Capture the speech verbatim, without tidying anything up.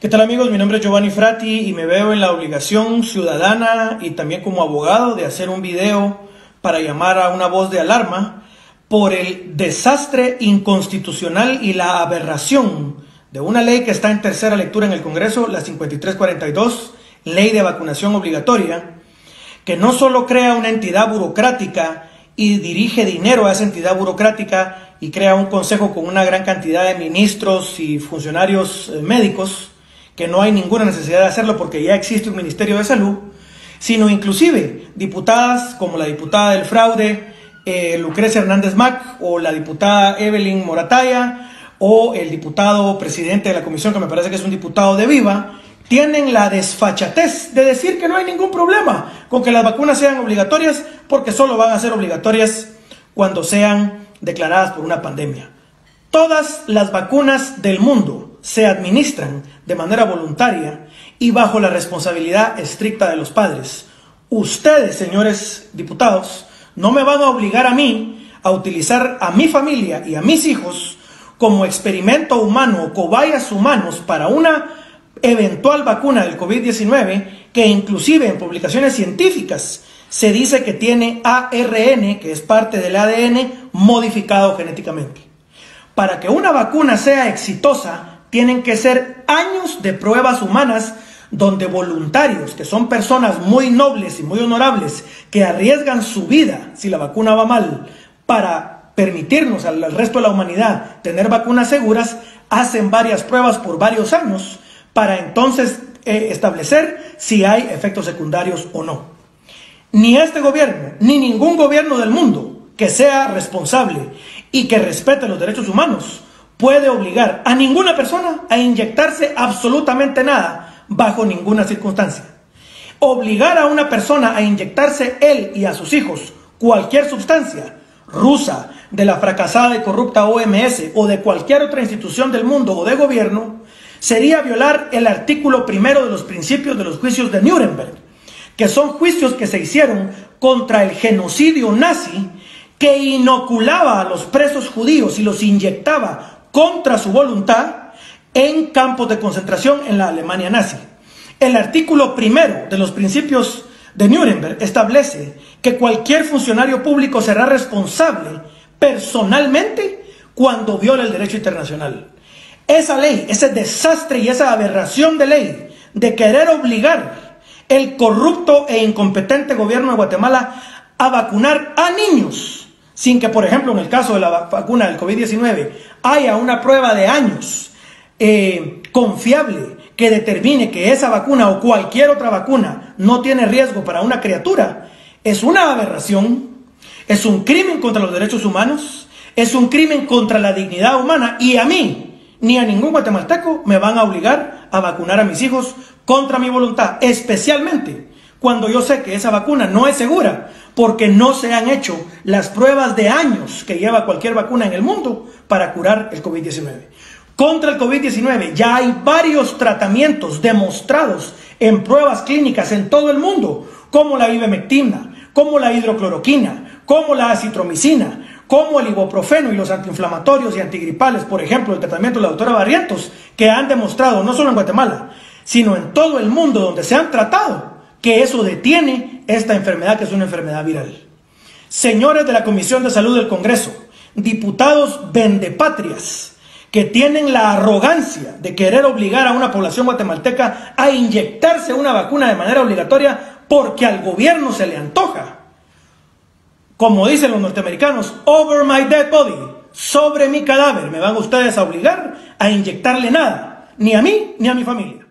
¿Qué tal amigos? Mi nombre es Giovanni Frati y me veo en la obligación ciudadana y también como abogado de hacer un video para llamar a una voz de alarma por el desastre inconstitucional y la aberración de una ley que está en tercera lectura en el Congreso, la cincuenta y tres cuarenta y dos, Ley de Vacunación Obligatoria, que no solo crea una entidad burocrática y dirige dinero a esa entidad burocrática y crea un consejo con una gran cantidad de ministros y funcionarios médicos, que no hay ninguna necesidad de hacerlo porque ya existe un Ministerio de Salud, sino inclusive diputadas como la diputada del fraude, eh, Lucrecia Hernández Mack, o la diputada Evelyn Morataya, o el diputado presidente de la comisión, que me parece que es un diputado de Viva, tienen la desfachatez de decir que no hay ningún problema con que las vacunas sean obligatorias, porque solo van a ser obligatorias cuando sean declaradas por una pandemia. Todas las vacunas del mundo se administran de manera voluntaria y bajo la responsabilidad estricta de los padres. Ustedes, señores diputados, no me van a obligar a mí a utilizar a mi familia y a mis hijos como experimento humano o cobayas humanos para una eventual vacuna del COVID diecinueve, que inclusive en publicaciones científicas se dice que tiene A R N, que es parte del A D N, modificado genéticamente. Para que una vacuna sea exitosa, tienen que ser años de pruebas humanas donde voluntarios, que son personas muy nobles y muy honorables, que arriesgan su vida si la vacuna va mal, para permitirnos al resto de la humanidad tener vacunas seguras, hacen varias pruebas por varios años para entonces eh, establecer si hay efectos secundarios o no. Ni este gobierno, ni ningún gobierno del mundo que sea responsable y que respete los derechos humanos, puede obligar a ninguna persona a inyectarse absolutamente nada bajo ninguna circunstancia. Obligar a una persona a inyectarse él y a sus hijos cualquier sustancia rusa, de la fracasada y corrupta O M S o de cualquier otra institución del mundo o de gobierno, sería violar el artículo primero de los principios de los juicios de Nuremberg, que son juicios que se hicieron contra el genocidio nazi, que inoculaba a los presos judíos y los inyectaba contra su voluntad en campos de concentración en la Alemania nazi. El artículo primero de los principios de Nuremberg establece que cualquier funcionario público será responsable personalmente cuando viola el derecho internacional. Esa ley, ese desastre y esa aberración de ley de querer obligar el corrupto e incompetente gobierno de Guatemala a vacunar a niños, sin que, por ejemplo, en el caso de la vacuna del COVID diecinueve, haya una prueba de años eh, confiable que determine que esa vacuna o cualquier otra vacuna no tiene riesgo para una criatura, es una aberración, es un crimen contra los derechos humanos, es un crimen contra la dignidad humana, y a mí, ni a ningún guatemalteco, me van a obligar a vacunar a mis hijos contra mi voluntad, especialmente cuando yo sé que esa vacuna no es segura, porque no se han hecho las pruebas de años que lleva cualquier vacuna en el mundo para curar el COVID diecinueve. Contra el COVID diecinueve ya hay varios tratamientos demostrados en pruebas clínicas en todo el mundo, como la ivermectina, como la hidrocloroquina, como la acitromicina, como el ibuprofeno y los antiinflamatorios y antigripales, por ejemplo, el tratamiento de la doctora Barrientos, que han demostrado no solo en Guatemala, sino en todo el mundo donde se han tratado, que eso detiene esta enfermedad, que es una enfermedad viral. Señores de la Comisión de Salud del Congreso, diputados vendepatrias, que tienen la arrogancia de querer obligar a una población guatemalteca a inyectarse una vacuna de manera obligatoria porque al gobierno se le antoja. Como dicen los norteamericanos, over my dead body, sobre mi cadáver, me van ustedes a obligar a inyectarle nada, ni a mí ni a mi familia.